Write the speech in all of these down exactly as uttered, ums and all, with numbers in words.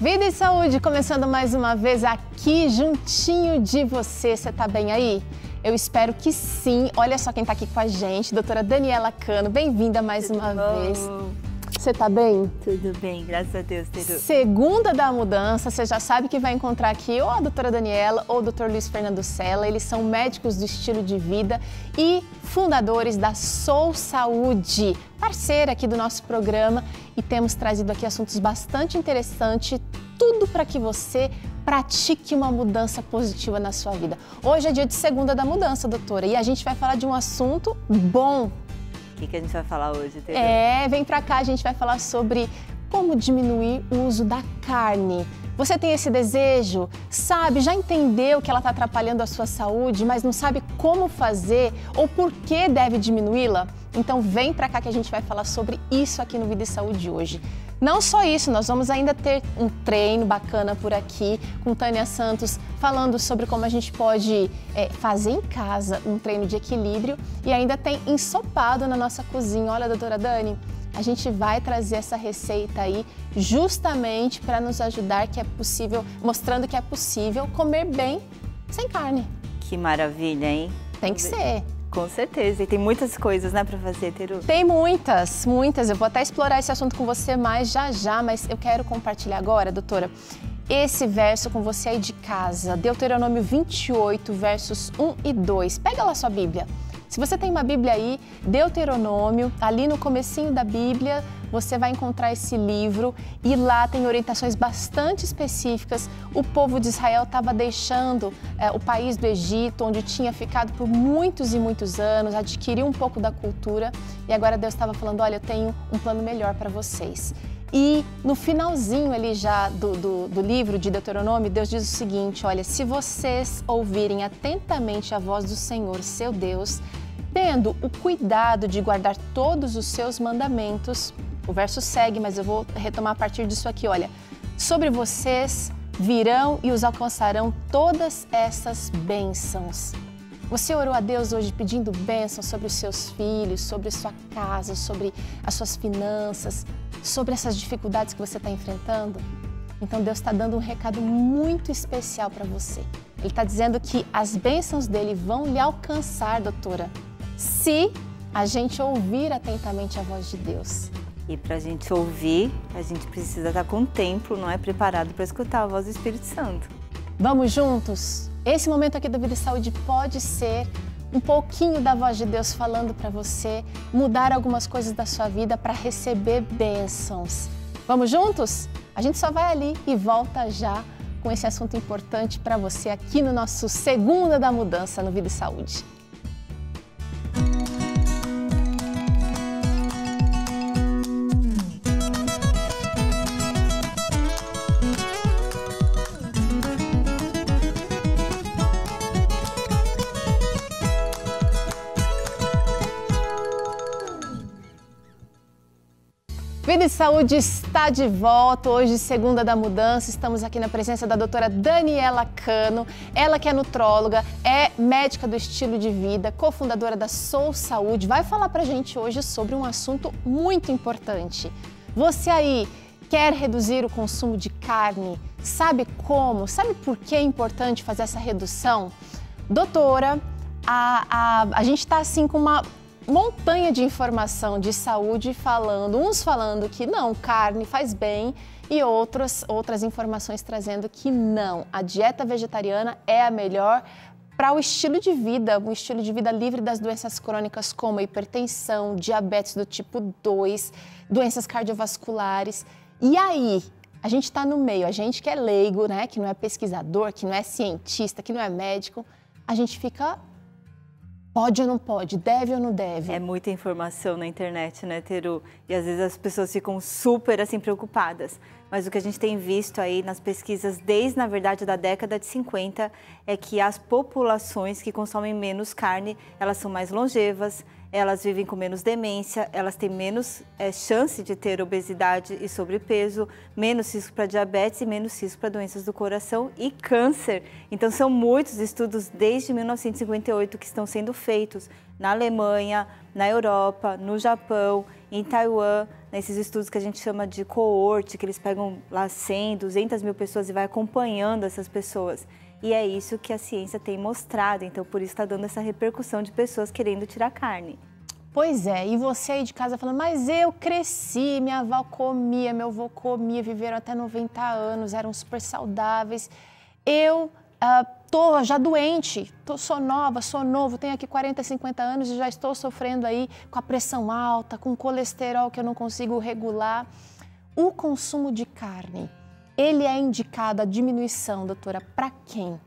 Vida e Saúde, começando mais uma vez aqui, juntinho de você. Você tá bem aí? Eu espero que sim. Olha só quem tá aqui com a gente, doutora Daniela Kanno. Bem-vinda mais Tudo uma bom? vez. Você tá bem? Tudo bem, graças a Deus, Teru. Segunda da mudança, você já sabe que vai encontrar aqui ou a doutora Daniela ou o doutor Luiz Fernando Sella. Eles são médicos do estilo de vida e fundadores da S O W Saúde, parceira aqui do nosso programa, e temos trazido aqui assuntos bastante interessantes, tudo para que você pratique uma mudança positiva na sua vida. Hoje é dia de segunda da mudança, doutora, e a gente vai falar de um assunto bom. O que, que a gente vai falar hoje, Teru? É, vem pra cá, a gente vai falar sobre como diminuir o uso da carne. Você tem esse desejo? Sabe, já entendeu que ela está atrapalhando a sua saúde, mas não sabe como fazer ou por que deve diminuí-la? Então vem pra cá que a gente vai falar sobre isso aqui no Vida e Saúde hoje. Não só isso, nós vamos ainda ter um treino bacana por aqui com Tânia Santos, falando sobre como a gente pode é, fazer em casa um treino de equilíbrio, e ainda tem ensopado na nossa cozinha. Olha, doutora Dani, a gente vai trazer essa receita aí justamente para nos ajudar, que é possível, mostrando que é possível comer bem sem carne. Que maravilha, hein? Tem que ser. Com certeza, e tem muitas coisas, né, para fazer, Teru? Tem muitas, muitas. Eu vou até explorar esse assunto com você mais já já, mas eu quero compartilhar agora, doutora, esse verso com você aí de casa, Deuteronômio vinte e oito, versos um e dois. Pega lá sua Bíblia. Se você tem uma Bíblia aí, Deuteronômio, ali no comecinho da Bíblia, você vai encontrar esse livro, e lá tem orientações bastante específicas. O povo de Israel estava deixando é, o país do Egito, onde tinha ficado por muitos e muitos anos, adquiriu um pouco da cultura, e agora Deus estava falando, olha, eu tenho um plano melhor para vocês. E no finalzinho ali já do, do, do livro de Deuteronômio, Deus diz o seguinte, olha, se vocês ouvirem atentamente a voz do Senhor, seu Deus, tendo o cuidado de guardar todos os seus mandamentos, o verso segue, mas eu vou retomar a partir disso aqui, olha, sobre vocês virão e os alcançarão todas essas bênçãos. Você orou a Deus hoje pedindo bênção sobre os seus filhos, sobre sua casa, sobre as suas finanças, sobre essas dificuldades que você está enfrentando? Então Deus está dando um recado muito especial para você. Ele está dizendo que as bênçãos dele vão lhe alcançar, doutora, se a gente ouvir atentamente a voz de Deus. E para a gente ouvir, a gente precisa estar com o tempo, não é, preparado para escutar a voz do Espírito Santo. Vamos juntos? Esse momento aqui do Vida e Saúde pode ser um pouquinho da voz de Deus falando para você mudar algumas coisas da sua vida para receber bênçãos. Vamos juntos? A gente só vai ali e volta já com esse assunto importante para você aqui no nosso Segunda da Mudança no Vida e Saúde. Vida e Saúde está de volta, hoje segunda da mudança, estamos aqui na presença da doutora Daniela Kanno, ela que é nutróloga, é médica do estilo de vida, cofundadora da S O W Saúde, vai falar pra gente hoje sobre um assunto muito importante. Você aí quer reduzir o consumo de carne? Sabe como? Sabe por que é importante fazer essa redução? Doutora, a, a, a gente tá assim com uma montanha de informação de saúde, falando, uns falando que não, carne faz bem, e outras, outras informações trazendo que não, a dieta vegetariana é a melhor para o estilo de vida, um estilo de vida livre das doenças crônicas como a hipertensão, diabetes do tipo dois, doenças cardiovasculares. E aí, a gente está no meio, a gente que é leigo, né, que não é pesquisador, que não é cientista, que não é médico, a gente fica... Pode ou não pode? Deve ou não deve? É muita informação na internet, né, Teru? E às vezes as pessoas ficam super, assim, preocupadas. Mas o que a gente tem visto aí nas pesquisas desde, na verdade, da década de cinquenta é que as populações que consomem menos carne, elas são mais longevas, elas vivem com menos demência, elas têm menos é, chance de ter obesidade e sobrepeso, menos risco para diabetes e menos risco para doenças do coração e câncer. Então, são muitos estudos desde mil novecentos e cinquenta e oito que estão sendo feitos na Alemanha, na Europa, no Japão. Em Taiwan, nesses estudos que a gente chama de coorte, que eles pegam lá cem, duzentas mil pessoas e vai acompanhando essas pessoas. E é isso que a ciência tem mostrado, então por isso está dando essa repercussão de pessoas querendo tirar carne. Pois é, e você aí de casa falando, mas eu cresci, minha avó comia, meu avô comia, viveram até noventa anos, eram super saudáveis. Eu ah, tô já doente, tô, sou nova, sou novo, tenho aqui quarenta, cinquenta anos e já estou sofrendo aí com a pressão alta, com colesterol que eu não consigo regular. O consumo de carne, ele é indicado a diminuição, doutora, para quem?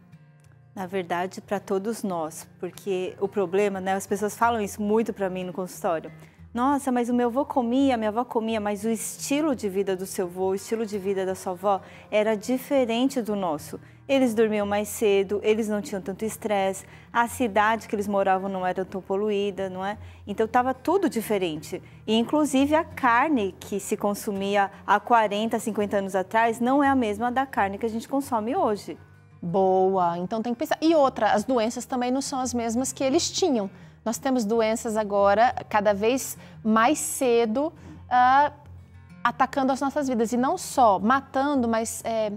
Na verdade, para todos nós, porque o problema, né, as pessoas falam isso muito para mim no consultório. Nossa, mas o meu avô comia, minha avó comia, mas o estilo de vida do seu avô, o estilo de vida da sua avó era diferente do nosso. Eles dormiam mais cedo, eles não tinham tanto estresse, a cidade que eles moravam não era tão poluída, não é? Então estava tudo diferente. E inclusive a carne que se consumia há quarenta, cinquenta anos atrás não é a mesma da carne que a gente consome hoje. Boa, então tem que pensar. E outra, as doenças também não são as mesmas que eles tinham. Nós temos doenças agora, cada vez mais cedo, uh, atacando as nossas vidas. E não só matando, mas é,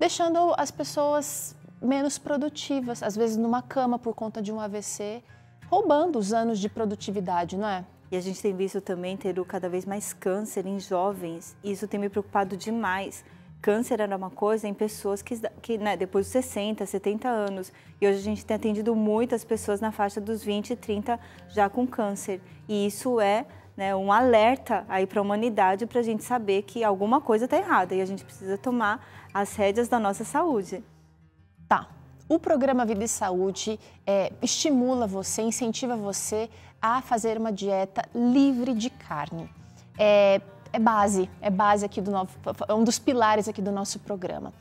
deixando as pessoas menos produtivas, às vezes numa cama por conta de um A V C, roubando os anos de produtividade, não é? E a gente tem visto também ter cada vez mais câncer em jovens. E isso tem me preocupado demais. Câncer era uma coisa em pessoas que, que né, depois dos sessenta, setenta anos. E hoje a gente tem atendido muitas pessoas na faixa dos vinte, trinta já com câncer. E isso é né, um alerta aí para a humanidade, para a gente saber que alguma coisa está errada e a gente precisa tomar as rédeas da nossa saúde. Tá. O programa Vida e Saúde é, estimula você, incentiva você a fazer uma dieta livre de carne. É... É base, é base aqui do nosso, é um dos pilares aqui do nosso programa.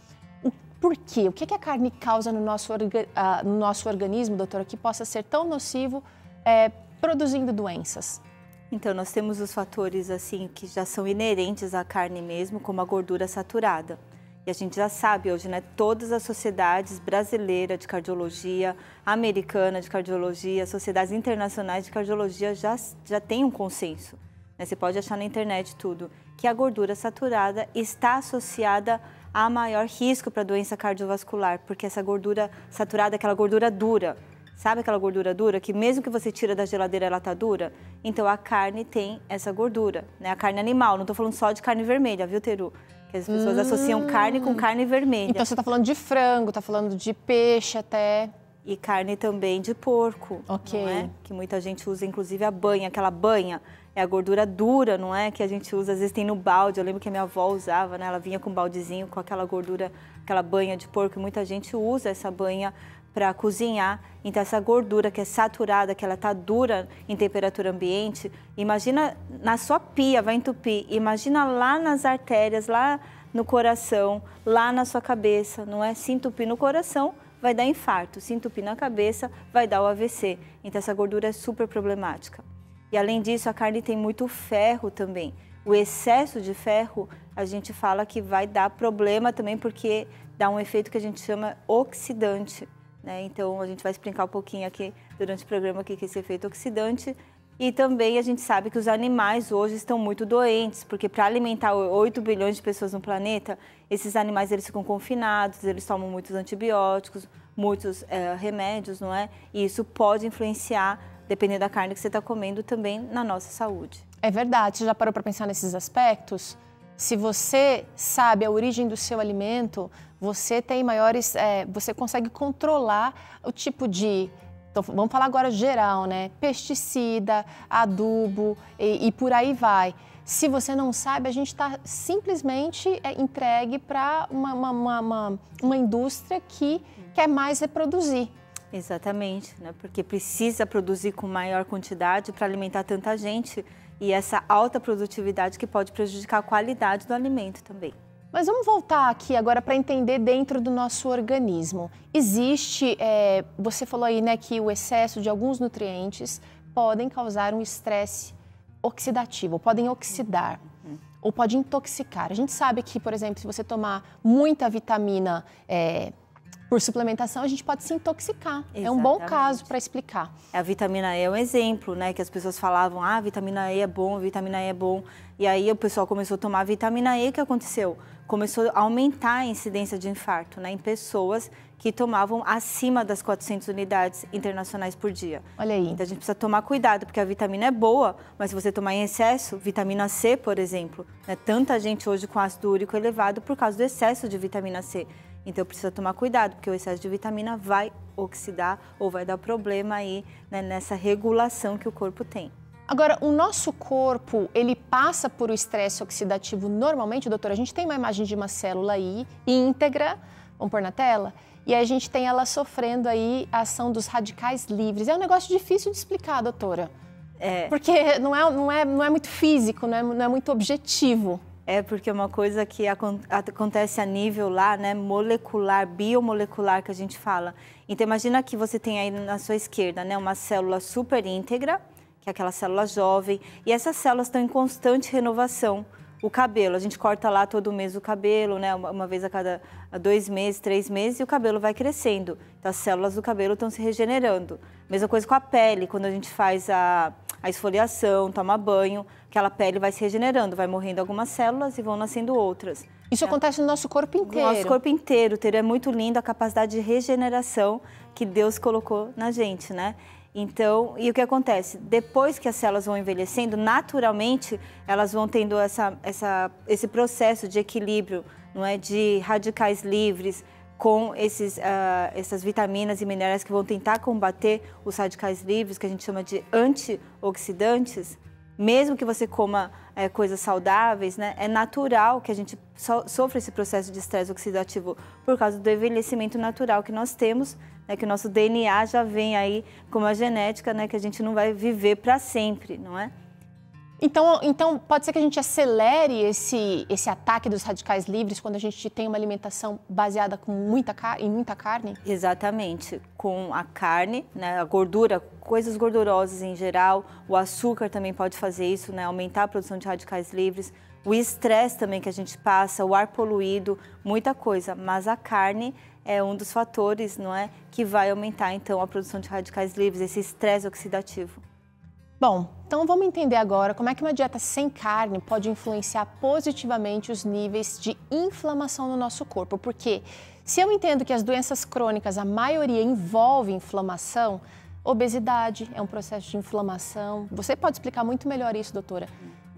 O porquê? O que, que a carne causa no nosso, orga, uh, no nosso organismo, doutora, que possa ser tão nocivo, é, produzindo doenças? Então, nós temos os fatores assim que já são inerentes à carne mesmo, como a gordura saturada. E a gente já sabe hoje, né, todas as sociedades brasileira de cardiologia, americana de cardiologia, sociedades internacionais de cardiologia já, já tem um consenso. Você pode achar na internet tudo, que a gordura saturada está associada a maior risco para doença cardiovascular, porque essa gordura saturada é aquela gordura dura. Sabe aquela gordura dura que mesmo que você tira da geladeira ela está dura? Então a carne tem essa gordura, né? A carne animal, não estou falando só de carne vermelha, viu, Teru? Porque as pessoas hum. associam carne com carne vermelha. Então você está falando de frango, está falando de peixe até... E carne também de porco, okay. não é? Que muita gente usa, inclusive a banha, aquela banha. É a gordura dura, não é? Que a gente usa, às vezes tem no balde. Eu lembro que a minha avó usava, né? Ela vinha com um baldezinho, com aquela gordura, aquela banha de porco. E muita gente usa essa banha para cozinhar. Então, essa gordura que é saturada, que ela tá dura em temperatura ambiente, imagina na sua pia, vai entupir. Imagina lá nas artérias, lá no coração, lá na sua cabeça, não é? Se entupir no coração, vai dar infarto. Se entupir na cabeça, vai dar o A V C. Então, essa gordura é super problemática. E além disso, a carne tem muito ferro também. O excesso de ferro, a gente fala que vai dar problema também, porque dá um efeito que a gente chama oxidante, né? Então, a gente vai explicar um pouquinho aqui durante o programa o que é esse efeito oxidante. E também a gente sabe que os animais hoje estão muito doentes, porque para alimentar oito bilhões de pessoas no planeta, esses animais eles ficam confinados, eles tomam muitos antibióticos, muitos é, remédios, não é? E isso pode influenciar, dependendo da carne que você está comendo, também na nossa saúde. É verdade. Você já parou para pensar nesses aspectos? Se você sabe a origem do seu alimento, você tem maiores... É, você consegue controlar o tipo de... Então, vamos falar agora geral, né? Pesticida, adubo e, e por aí vai. Se você não sabe, a gente está simplesmente é, entregue para uma, uma, uma, uma, uma indústria que quer mais reproduzir. Exatamente, né? Porque precisa produzir com maior quantidade para alimentar tanta gente e essa alta produtividade que pode prejudicar a qualidade do alimento também. Mas vamos voltar aqui agora para entender dentro do nosso organismo. Existe, é, você falou aí, né, que o excesso de alguns nutrientes podem causar um estresse oxidativo, podem oxidar. Ou pode intoxicar. A gente sabe que, por exemplo, se você tomar muita vitamina é, por suplementação, a gente pode se intoxicar. Exatamente. É um bom caso para explicar. A vitamina E é um exemplo, né? Que as pessoas falavam, ah, vitamina E é bom, vitamina E é bom. E aí o pessoal começou a tomar vitamina E, o que aconteceu? Começou a aumentar a incidência de infarto, né? Em pessoas que tomavam acima das quatrocentas unidades internacionais por dia. Olha aí. Então a gente precisa tomar cuidado, porque a vitamina é boa, mas se você tomar em excesso, vitamina C, por exemplo, né? Tanta gente hoje com ácido úrico elevado por causa do excesso de vitamina C. Então precisa tomar cuidado, porque o excesso de vitamina vai oxidar ou vai dar problema aí, né, nessa regulação que o corpo tem. Agora, o nosso corpo, ele passa por o estresse oxidativo normalmente, doutora? A gente tem uma imagem de uma célula aí, íntegra, vamos pôr na tela, e a gente tem ela sofrendo aí a ação dos radicais livres. É um negócio difícil de explicar, doutora, é. porque não é, não, é, não é muito físico, não é, não é muito objetivo. É, porque é uma coisa que acontece a nível lá, né, molecular, biomolecular, que a gente fala. Então, imagina que você tem aí na sua esquerda, né, uma célula super íntegra, que é aquela célula jovem, e essas células estão em constante renovação. O cabelo, a gente corta lá todo mês o cabelo, né, uma vez a cada dois meses, três meses, e o cabelo vai crescendo. Então, as células do cabelo estão se regenerando. Mesma coisa com a pele, quando a gente faz a... a esfoliação, tomar banho, aquela pele vai se regenerando, vai morrendo algumas células e vão nascendo outras. Isso é. acontece no nosso corpo inteiro. No nosso corpo inteiro, ter é muito lindo a capacidade de regeneração que Deus colocou na gente, né? Então, e o que acontece? Depois que as células vão envelhecendo, naturalmente, elas vão tendo essa, essa, esse processo de equilíbrio, não é? De radicais livres, com esses, uh, essas vitaminas e minerais que vão tentar combater os radicais livres, que a gente chama de antioxidantes. Mesmo que você coma é, coisas saudáveis, né, é natural que a gente so sofra esse processo de estresse oxidativo por causa do envelhecimento natural que nós temos, né, que o nosso D N A já vem aí como a genética, né, que a gente não vai viver para sempre, não é? Então, então, pode ser que a gente acelere esse, esse ataque dos radicais livres quando a gente tem uma alimentação baseada com muita, em muita carne? Exatamente. Com a carne, né, a gordura, coisas gordurosas em geral, o açúcar também pode fazer isso, né, aumentar a produção de radicais livres, o estresse também que a gente passa, o ar poluído, muita coisa, mas a carne é um dos fatores, não é, que vai aumentar então a produção de radicais livres, esse estresse oxidativo. Bom, então vamos entender agora como é que uma dieta sem carne pode influenciar positivamente os níveis de inflamação no nosso corpo. Porque se eu entendo que as doenças crônicas, a maioria envolve inflamação, obesidade é um processo de inflamação. Você pode explicar muito melhor isso, doutora.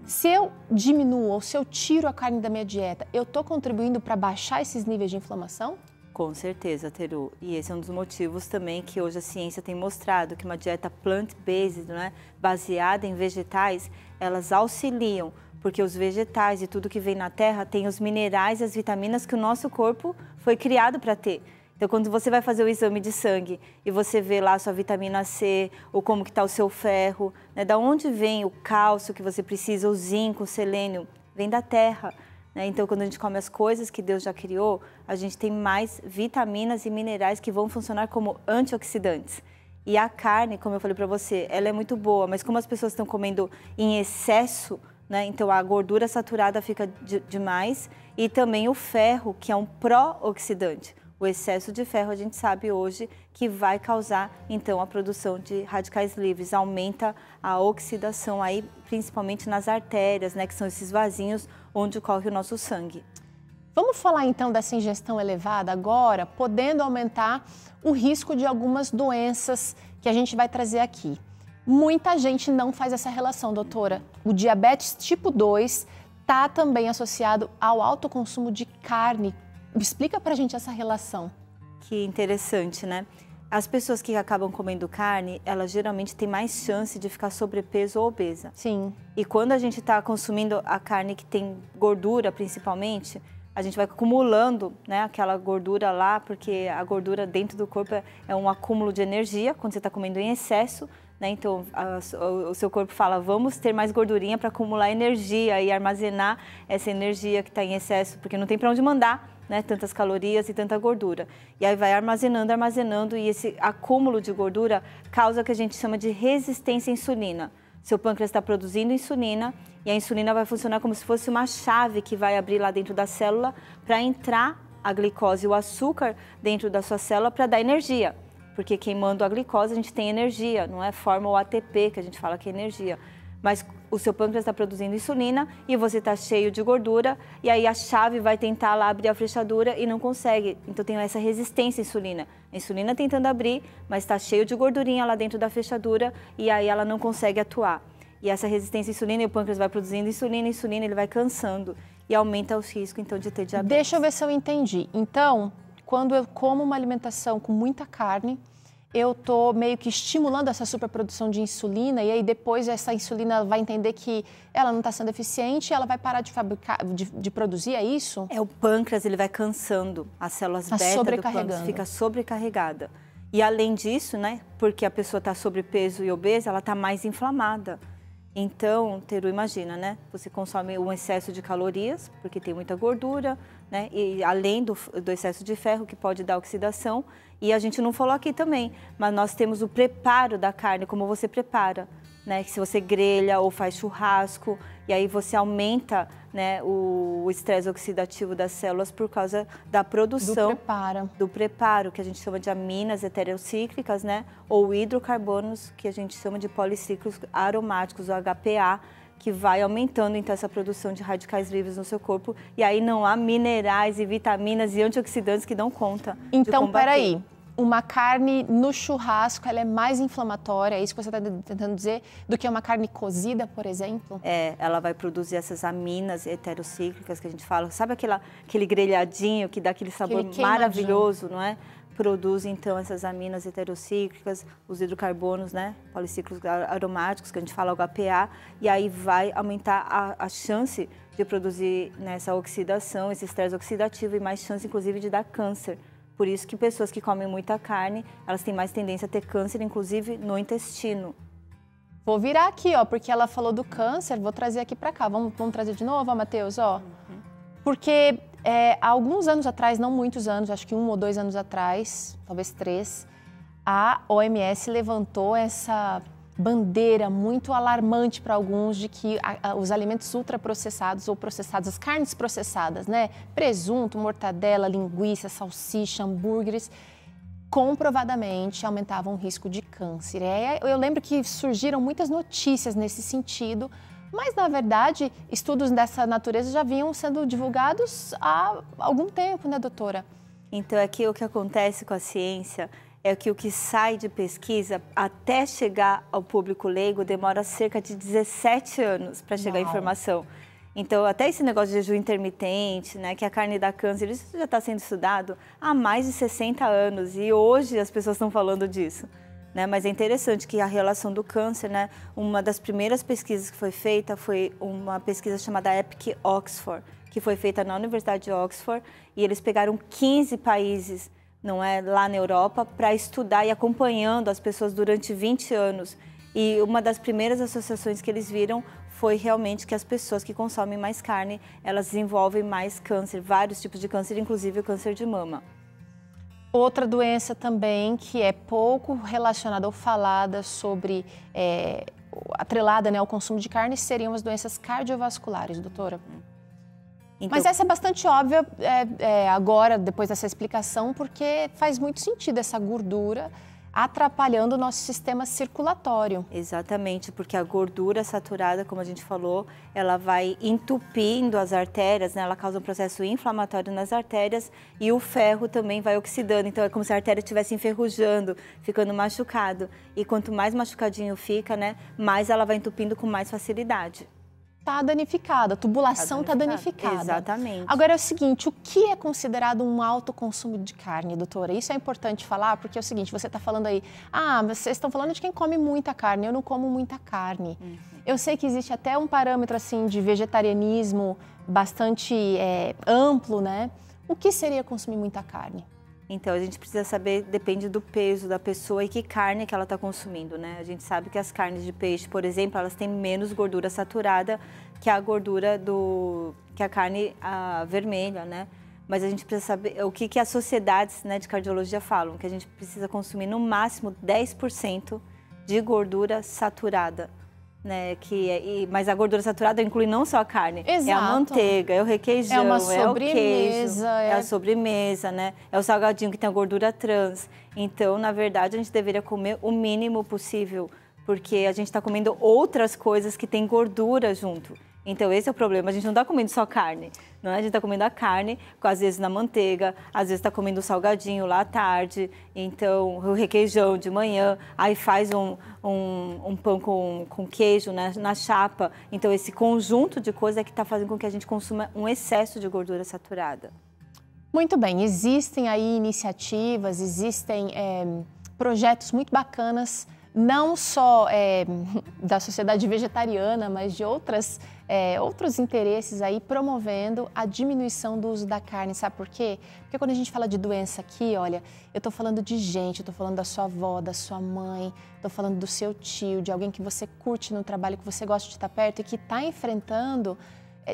Se eu diminuo ou se eu tiro a carne da minha dieta, eu estou contribuindo para baixar esses níveis de inflamação? Com certeza, Teru. E esse é um dos motivos também que hoje a ciência tem mostrado, que uma dieta plant-based, né, baseada em vegetais, elas auxiliam, porque os vegetais e tudo que vem na terra tem os minerais e as vitaminas que o nosso corpo foi criado para ter. Então, quando você vai fazer o exame de sangue e você vê lá a sua vitamina C, ou como que está o seu ferro, né, da onde vem o cálcio que você precisa, o zinco, o selênio, vem da terra. Então, quando a gente come as coisas que Deus já criou, a gente tem mais vitaminas e minerais que vão funcionar como antioxidantes. E a carne, como eu falei para você, ela é muito boa, mas como as pessoas estão comendo em excesso, né, então a gordura saturada fica de, demais, e também o ferro, que é um pró-oxidante. O excesso de ferro a gente sabe hoje que vai causar, então, a produção de radicais livres, aumenta a oxidação aí, principalmente nas artérias, né, que são esses vasinhos onde corre o nosso sangue. Vamos falar então dessa ingestão elevada agora, podendo aumentar o risco de algumas doenças que a gente vai trazer aqui. Muita gente não faz essa relação, doutora. O diabetes tipo dois está também associado ao alto consumo de carne. Explica pra gente essa relação. Que interessante, né? As pessoas que acabam comendo carne, elas geralmente têm mais chance de ficar sobrepeso ou obesa. Sim. E quando a gente está consumindo a carne que tem gordura, principalmente, a gente vai acumulando, né, aquela gordura lá, porque a gordura dentro do corpo é um acúmulo de energia, quando você está comendo em excesso, né, então a, o seu corpo fala, vamos ter mais gordurinha para acumular energia e armazenar essa energia que está em excesso, porque não tem para onde mandar, né, tantas calorias e tanta gordura. E aí vai armazenando, armazenando, e esse acúmulo de gordura causa o que a gente chama de resistência à insulina. Seu pâncreas está produzindo insulina e a insulina vai funcionar como se fosse uma chave que vai abrir lá dentro da célula para entrar a glicose e o açúcar dentro da sua célula para dar energia. Porque queimando a glicose a gente tem energia, não é? Forma o A T P, que a gente fala que é energia. Mas o seu pâncreas está produzindo insulina e você está cheio de gordura e aí a chave vai tentar lá abrir a fechadura e não consegue. Então tem essa resistência à insulina. A insulina tentando abrir, mas está cheio de gordurinha lá dentro da fechadura e aí ela não consegue atuar. E essa resistência à insulina, e o pâncreas vai produzindo insulina, insulina, ele vai cansando e aumenta os riscos então de ter diabetes. Deixa eu ver se eu entendi. Então, quando eu como uma alimentação com muita carne, eu estou meio que estimulando essa superprodução de insulina e aí depois essa insulina vai entender que ela não está sendo eficiente, ela vai parar de fabricar, de, de produzir, é isso? É, o pâncreas ele vai cansando, as células tá beta do pâncreas fica sobrecarregada. E além disso, né, porque a pessoa está sobrepeso e obesa, ela está mais inflamada. Então, Teru, imagina, né? Você consome um excesso de calorias, porque tem muita gordura, né? E além do, do excesso de ferro, que pode dar oxidação. E a gente não falou aqui também, mas nós temos o preparo da carne, como você prepara, né? Se você grelha ou faz churrasco, e aí você aumenta, né, o estresse oxidativo das células por causa da produção do preparo, do preparo que a gente chama de aminas heterocíclicas, né, ou hidrocarbonos, que a gente chama de policiclos aromáticos, o H P A, que vai aumentando então essa produção de radicais livres no seu corpo e aí não há minerais e vitaminas e antioxidantes que dão conta. Então, peraí, uma carne no churrasco, ela é mais inflamatória, é isso que você está tentando dizer, do que uma carne cozida, por exemplo? É, ela vai produzir essas aminas heterocíclicas que a gente fala. Sabe aquela, aquele grelhadinho que dá aquele sabor aquele maravilhoso, não é? Produz, então, essas aminas heterocíclicas, os hidrocarbonos, né? Policiclos aromáticos, que a gente fala o H P A, e aí vai aumentar a, a chance de produzir nessa, né, oxidação, esse estresse oxidativo e mais chance, inclusive, de dar câncer. Por isso que pessoas que comem muita carne, elas têm mais tendência a ter câncer, inclusive no intestino. Vou virar aqui, ó, porque ela falou do câncer, vou trazer aqui pra cá. Vamos, vamos trazer de novo, ó, Matheus, ó. Uhum. Porque é, há alguns anos atrás, não muitos anos, acho que um ou dois anos atrás, talvez três, a O M S levantou essa bandeira muito alarmante para alguns de que a, a, os alimentos ultraprocessados ou processados, as carnes processadas, né? Presunto, mortadela, linguiça, salsicha, hambúrgueres, comprovadamente aumentavam o risco de câncer. É, eu lembro que surgiram muitas notícias nesse sentido, mas na verdade estudos dessa natureza já vinham sendo divulgados há algum tempo, né, doutora? Então aqui o que acontece com a ciência é que o que sai de pesquisa até chegar ao público leigo demora cerca de dezessete anos para chegar a informação. Então, até esse negócio de jejum intermitente, né, que a carne dá câncer, isso já está sendo estudado há mais de sessenta anos e hoje as pessoas estão falando disso. Né? Mas é interessante que a relação do câncer, né, uma das primeiras pesquisas que foi feita foi uma pesquisa chamada Epic Oxford, que foi feita na Universidade de Oxford e eles pegaram quinze países, não é, lá na Europa, para estudar e acompanhando as pessoas durante vinte anos. E uma das primeiras associações que eles viram foi realmente que as pessoas que consomem mais carne, elas desenvolvem mais câncer, vários tipos de câncer, inclusive o câncer de mama. Outra doença também que é pouco relacionada ou falada sobre, é, atrelada, né, ao consumo de carne, seriam as doenças cardiovasculares, doutora? Então, mas essa é bastante óbvia é, é, agora, depois dessa explicação, porque faz muito sentido essa gordura atrapalhando o nosso sistema circulatório. Exatamente, porque a gordura saturada, como a gente falou, ela vai entupindo as artérias, né? Ela causa um processo inflamatório nas artérias e o ferro também vai oxidando. Então é como se a artéria estivesse enferrujando, ficando machucado. E quanto mais machucadinho fica, né, mais ela vai entupindo com mais facilidade. Está danificada, a tubulação está danificada. Tá danificada. Exatamente. Agora é o seguinte, o que é considerado um alto consumo de carne, doutora? Isso é importante falar, porque é o seguinte, você está falando aí, ah, vocês estão falando de quem come muita carne, eu não como muita carne. Uhum. Eu sei que existe até um parâmetro assim de vegetarianismo bastante é, amplo, né? O que seria consumir muita carne? Então, a gente precisa saber, depende do peso da pessoa e que carne que ela está consumindo, né? A gente sabe que as carnes de peixe, por exemplo, elas têm menos gordura saturada que a gordura do... que a carne a vermelha, né? Mas a gente precisa saber o que, que as sociedades, né, de cardiologia falam, que a gente precisa consumir no máximo dez por cento de gordura saturada né? Que é, e, mas a gordura saturada inclui não só a carne, exato, é a manteiga, é o requeijão, é, uma sobremesa, é o queijo, é... é a sobremesa, né? É o salgadinho que tem a gordura trans. Então, na verdade, a gente deveria comer o mínimo possível, porque a gente está comendo outras coisas que tem gordura junto. Então, esse é o problema. A gente não está comendo só carne, não é? A gente está comendo a carne, às vezes na manteiga, às vezes está comendo o salgadinho lá à tarde, então o requeijão de manhã, aí faz um, um, um pão com, com queijo, né, na chapa. Então, esse conjunto de coisas é que está fazendo com que a gente consuma um excesso de gordura saturada. Muito bem. Existem aí iniciativas, existem é, projetos muito bacanas, não só é, da sociedade vegetariana, mas de outras, é, outros interesses aí promovendo a diminuição do uso da carne. Sabe por quê? Porque quando a gente fala de doença aqui, olha, eu tô falando de gente, eu tô falando da sua avó, da sua mãe, tô falando do seu tio, de alguém que você curte no trabalho, que você gosta de estar perto e que tá enfrentando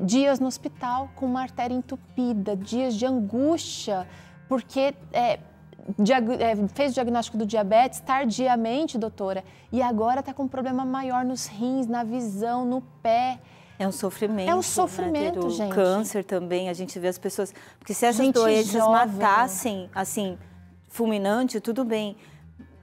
dias no hospital com uma artéria entupida, dias de angústia, porque... É, fez o diagnóstico do diabetes tardiamente, doutora, e agora está com um problema maior nos rins, na visão, no pé. É um sofrimento. É um sofrimento, né, ter gente. Câncer também, a gente vê as pessoas... Porque se essas gente doenças jovem. matassem, assim, fulminante, tudo bem.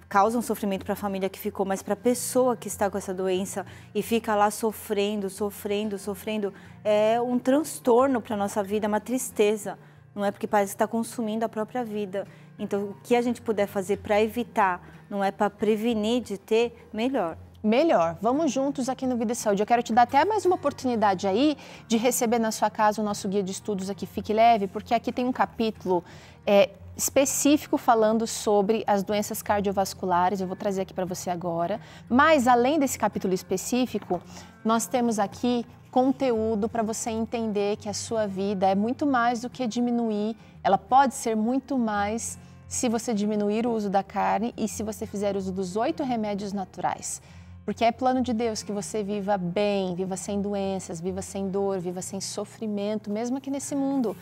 Causa um sofrimento para a família que ficou, mas para a pessoa que está com essa doença e fica lá sofrendo, sofrendo, sofrendo, é um transtorno para a nossa vida, uma tristeza. Não é? Porque parece que está consumindo a própria vida. Então, o que a gente puder fazer para evitar, não é, para prevenir de ter, melhor. Melhor. Vamos juntos aqui no Vida e Saúde. Eu quero te dar até mais uma oportunidade aí de receber na sua casa o nosso guia de estudos aqui, Fique Leve, porque aqui tem um capítulo é, específico falando sobre as doenças cardiovasculares. Eu vou trazer aqui para você agora. Mas, além desse capítulo específico, nós temos aqui conteúdo para você entender que a sua vida é muito mais do que diminuir, ela pode ser muito mais se você diminuir o uso da carne e se você fizer uso dos oito remédios naturais. Porque é plano de Deus que você viva bem, viva sem doenças, viva sem dor, viva sem sofrimento, mesmo aqui nesse mundo.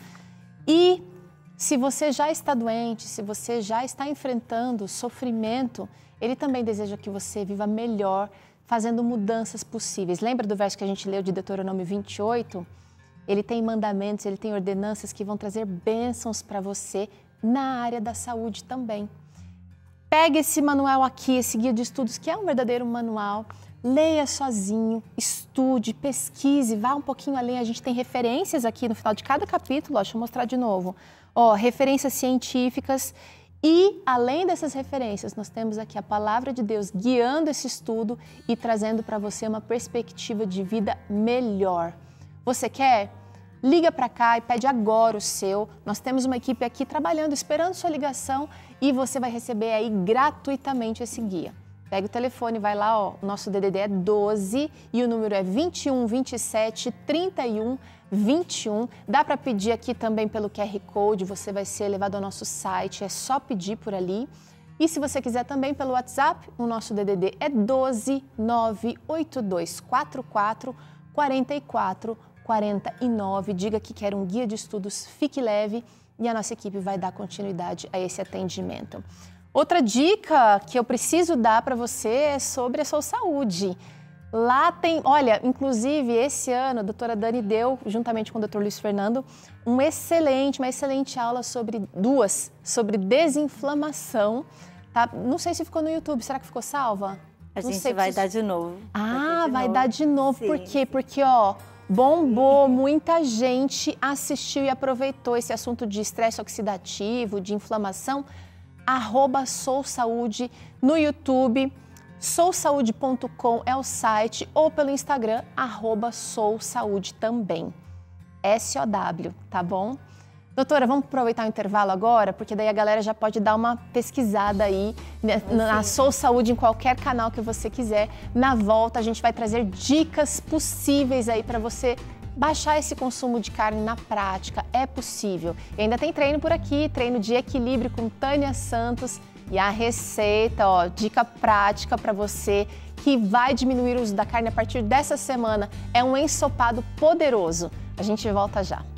E se você já está doente, se você já está enfrentando sofrimento, ele também deseja que você viva melhor, fazendo mudanças possíveis. Lembra do verso que a gente leu de Deuteronômio vinte e oito? Ele tem mandamentos, ele tem ordenanças que vão trazer bênçãos para você na área da saúde também. Pegue esse manual aqui, esse guia de estudos, que é um verdadeiro manual. Leia sozinho, estude, pesquise, vá um pouquinho além. A gente tem referências aqui no final de cada capítulo, ó, deixa eu mostrar de novo. Ó, referências científicas. E, além dessas referências, nós temos aqui a Palavra de Deus guiando esse estudo e trazendo para você uma perspectiva de vida melhor. Você quer? Liga para cá e pede agora o seu. Nós temos uma equipe aqui trabalhando, esperando sua ligação, e você vai receber aí gratuitamente esse guia. Pega o telefone, vai lá, ó, o nosso D D D é doze e o número é vinte e um, vinte e sete, trinta e um, vinte e um. Dá para pedir aqui também pelo Q R Code, você vai ser levado ao nosso site, é só pedir por ali. E se você quiser também pelo WhatsApp, o nosso D D D é doze, nove oito dois quatro quatro, quatro quatro quatro nove. Diga que quer um guia de estudos, Fique Leve, e a nossa equipe vai dar continuidade a esse atendimento. Outra dica que eu preciso dar para você é sobre a S O W Saúde. Lá tem, olha, inclusive esse ano a doutora Dani deu, juntamente com o doutor Luiz Fernando, um excelente, uma excelente aula sobre duas, sobre desinflamação, tá? Não sei se ficou no YouTube, será que ficou salva? A gente vai dar de novo. Ah, vai dar de novo, por quê? Porque, ó, bombou, muita gente assistiu e aproveitou esse assunto de estresse oxidativo, de inflamação. Arroba S O W Saúde no YouTube, sow saúde ponto com é o site, ou pelo Instagram, arroba S O W Saúde também. S O W, tá bom? Doutora, vamos aproveitar o intervalo agora, porque daí a galera já pode dar uma pesquisada aí na S O W Saúde, em qualquer canal que você quiser. Na volta a gente vai trazer dicas possíveis aí para você baixar esse consumo de carne na prática, é possível. E ainda tem treino por aqui, treino de equilíbrio com Tânia Santos e a receita, ó, dica prática para você que vai diminuir o uso da carne a partir dessa semana. É um ensopado poderoso. A gente volta já.